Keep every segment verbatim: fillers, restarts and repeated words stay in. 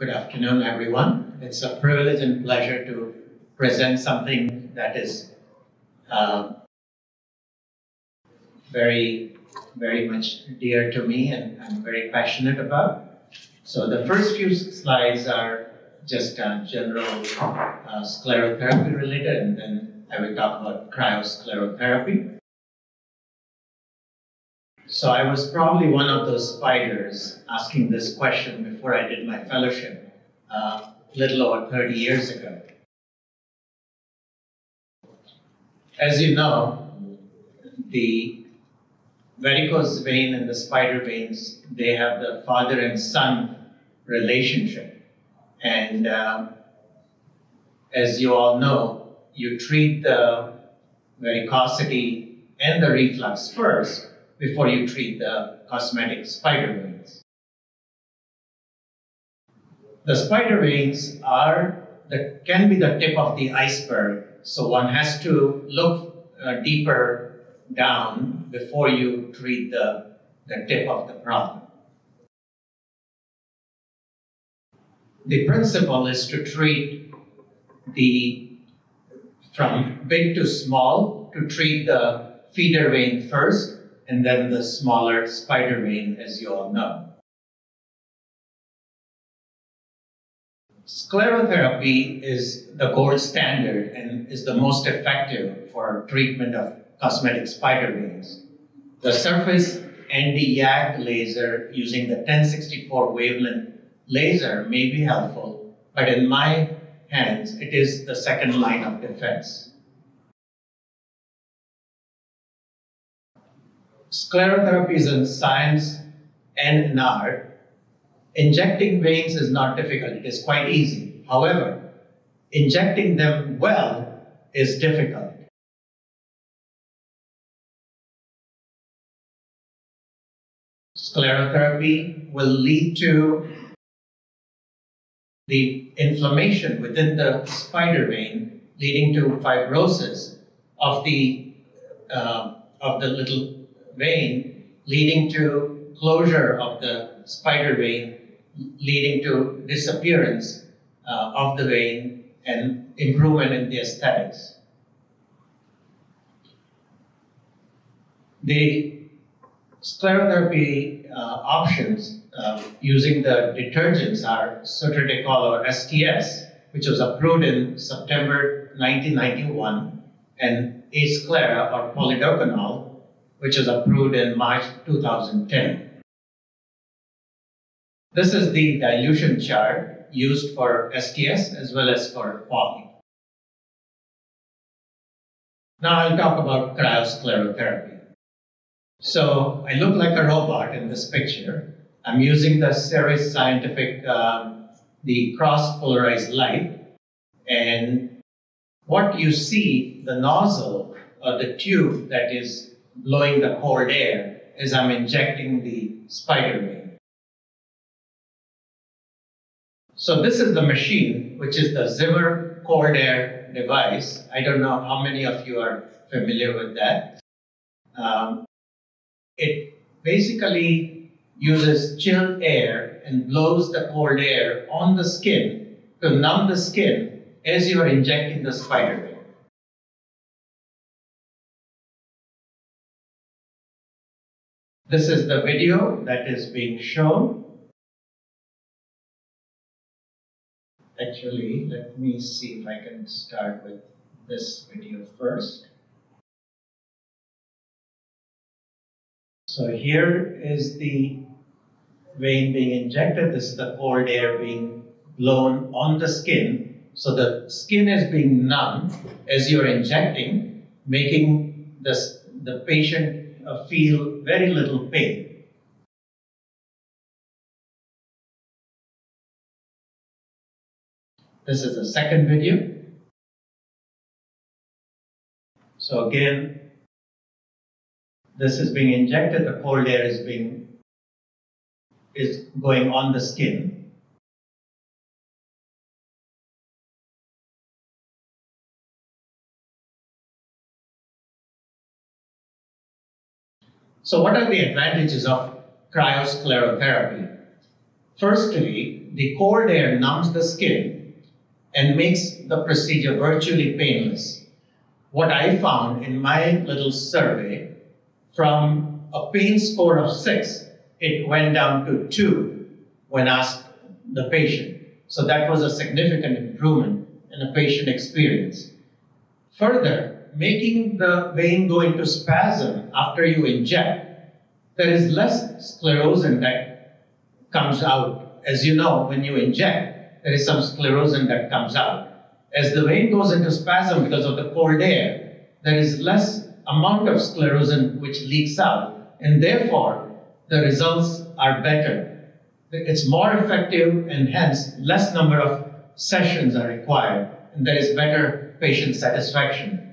Good afternoon, everyone. It's a privilege and pleasure to present something that is uh, very, very much dear to me and I'm very passionate about. So the first few slides are just uh, general uh, sclerotherapy related, and then I will talk about cryosclerotherapy. So I was probably one of those spiders asking this question before I did my fellowship a uh, little over thirty years ago. As you know, the varicose vein and the spider veins, they have the father and son relationship. And uh, as you all know, you treat the varicosity and the reflux first before you treat the cosmetic spider veins. The spider veins are the, can be the tip of the iceberg, so one has to look uh, deeper down before you treat the, the tip of the problem. The principle is to treat the, from big to small, to treat the feeder vein first, and then the smaller spider vein, as you all know. Sclerotherapy is the gold standard and is the most effective for treatment of cosmetic spider veins. The surface N d YAG laser using the ten sixty-four wavelength laser may be helpful, but in my hands, it is the second line of defense. Sclerotherapy is a science and an art. Injecting veins is not difficult, it is quite easy. However, injecting them well is difficult. Sclerotherapy will lead to the inflammation within the spider vein, leading to fibrosis of the, uh, of the little vein, leading to closure of the spider vein, leading to disappearance uh, of the vein and improvement in the aesthetics. The sclerotherapy uh, options uh, using the detergents are Sotradecol or S T S, which was approved in September nineteen ninety-one, and Asclera or polydocanol, which was approved in March two thousand ten. This is the dilution chart used for S T S as well as for poly. Now I'll talk about cryosclerotherapy. So I look like a robot in this picture. I'm using the Ceres scientific, uh, the cross-polarized light. And what you see, the nozzle or the tube that is blowing the cold air as I'm injecting the spider vein. So this is the machine, which is the Zimmer cold air device. I don't know how many of you are familiar with that. Um, it basically uses chilled air and blows the cold air on the skin to numb the skin as you are injecting the spider vein. This is the video that is being shown. Actually, let me see if I can start with this video first. So here is the vein being injected. This is the cold air being blown on the skin. So the skin is being numbed as you're injecting, making this, the patient feel very little pain. This is the second video. So again, this is being injected, the cold air is being is going on the skin. So what are the advantages of cryosclerotherapy? Firstly, the cold air numbs the skin and makes the procedure virtually painless. What I found in my little survey, from a pain score of six, it went down to two when asked the patient. So that was a significant improvement in a patient experience. Further, making the vein go into spasm after you inject, there is less sclerosin that comes out. As you know, when you inject, there is some sclerosin that comes out. As the vein goes into spasm because of the cold air, there is less amount of sclerosin which leaks out, and therefore the results are better. It's more effective, and hence less number of sessions are required, and there is better patient satisfaction.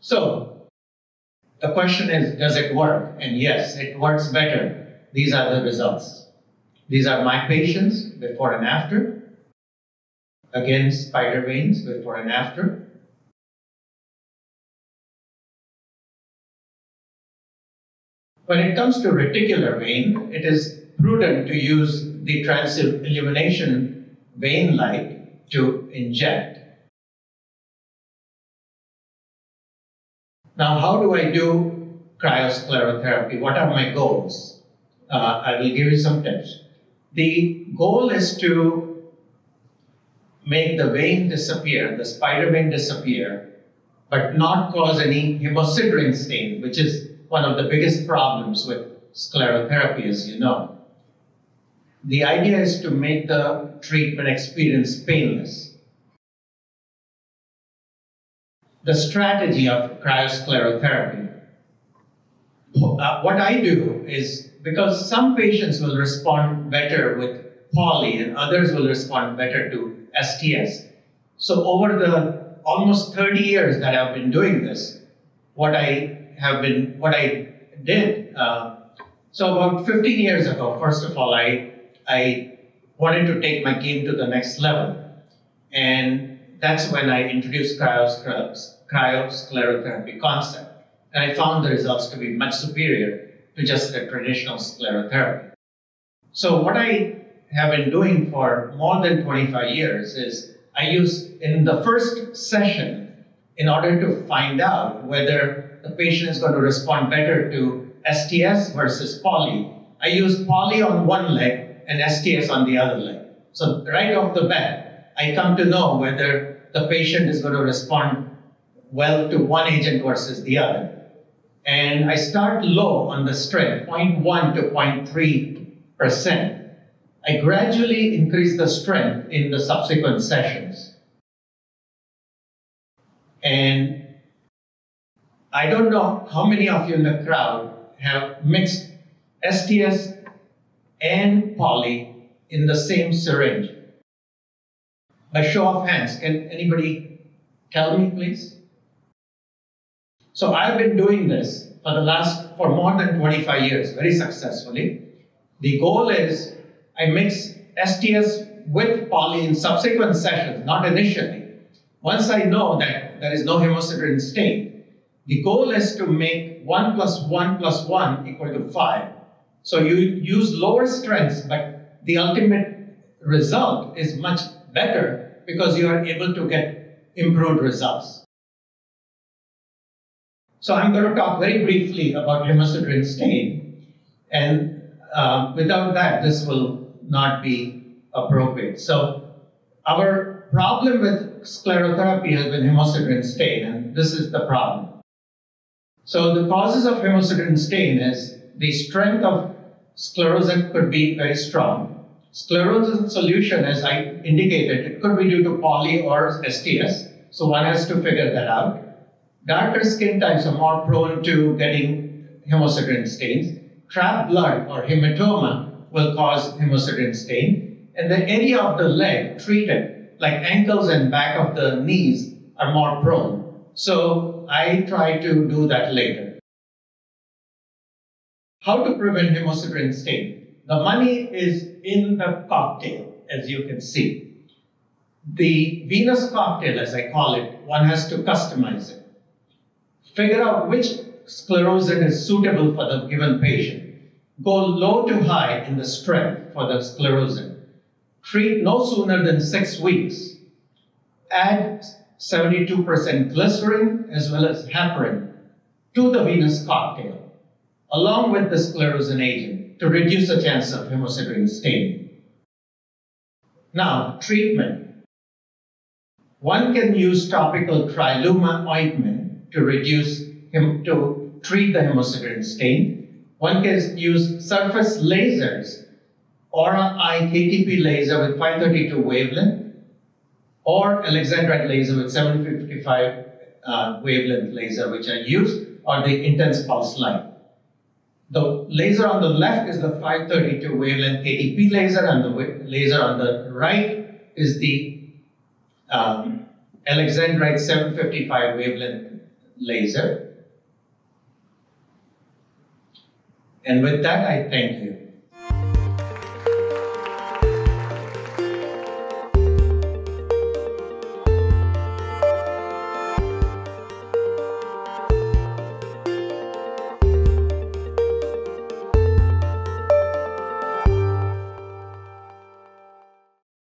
So, the question is, does it work? And yes, it works better. These are the results. These are my patients before and after. Again, spider veins before and after. When it comes to reticular vein, it is prudent to use the transillumination vein light to inject. Now, how do I do cryosclerotherapy? What are my goals? Uh, I will give you some tips. The goal is to make the vein disappear, the spider vein disappear, but not cause any hemosiderin stain, which is one of the biggest problems with sclerotherapy, as you know. The idea is to make the treatment experience painless. The strategy of cryosclerotherapy. Uh, what I do is, because some patients will respond better with poly and others will respond better to S T S. So over the almost thirty years that I've been doing this, what I have been, what I did, uh, so about fifteen years ago, first of all, I, I wanted to take my game to the next level. And that's when I introduced cryosclerotherapy concept. And I found the results to be much superior to just the traditional sclerotherapy. So what I have been doing for more than twenty-five years is I use in the first session in order to find out whether the patient is going to respond better to S T S versus poly. I use poly on one leg and S T S on the other leg. So right off the bat, I come to know whether the patient is going to respond well to one agent versus the other. And I start low on the strength, zero point one to zero point three percent. I gradually increase the strength in the subsequent sessions. And I don't know how many of you in the crowd have mixed S T S and poly in the same syringe. By show of hands, can anybody tell me, please? So I've been doing this for the last, for more than twenty-five years, very successfully. The goal is I mix S T S with poly in subsequent sessions, not initially. Once I know that there is no hemosiderin stain, the goal is to make one plus one plus one equal to five. So you use lower strengths, but the ultimate result is much better because you are able to get improved results. So I'm going to talk very briefly about hemosiderin stain, and Uh, without that, this will not be appropriate. So our problem with sclerotherapy has been hemosiderin stain, and this is the problem. So the causes of hemosiderin stain is the strength of sclerosin could be very strong. Sclerosin solution, as I indicated, it could be due to poly or S T S, so one has to figure that out. Darker skin types are more prone to getting hemosiderin stains. Trapped blood or hematoma will cause hemosiderin stain, and the area of the leg treated, like ankles and back of the knees, are more prone. So I try to do that later. How to prevent hemosiderin stain? The money is in the cocktail, as you can see. The Venus cocktail, as I call it, one has to customize it. Figure out which sclerosin is suitable for the given patient. go low to high in the strength for the sclerosing. Treat no sooner than six weeks. Add seventy-two percent glycerin as well as heparin to the venous cocktail, along with the sclerosing agent to reduce the chance of hemosiderin staining. Now, treatment. One can use topical Tri-Luma ointment to reduce him to treat the hemosiderin stain. One can use surface lasers, aura-eye K T P laser with five thirty-two wavelength, or alexandrite laser with seven fifty-five uh, wavelength laser, which I use, or the intense pulse light. The laser on the left is the five thirty-two wavelength K T P laser, and the laser on the right is the um, alexandrite seven fifty-five wavelength laser. And with that, I thank you.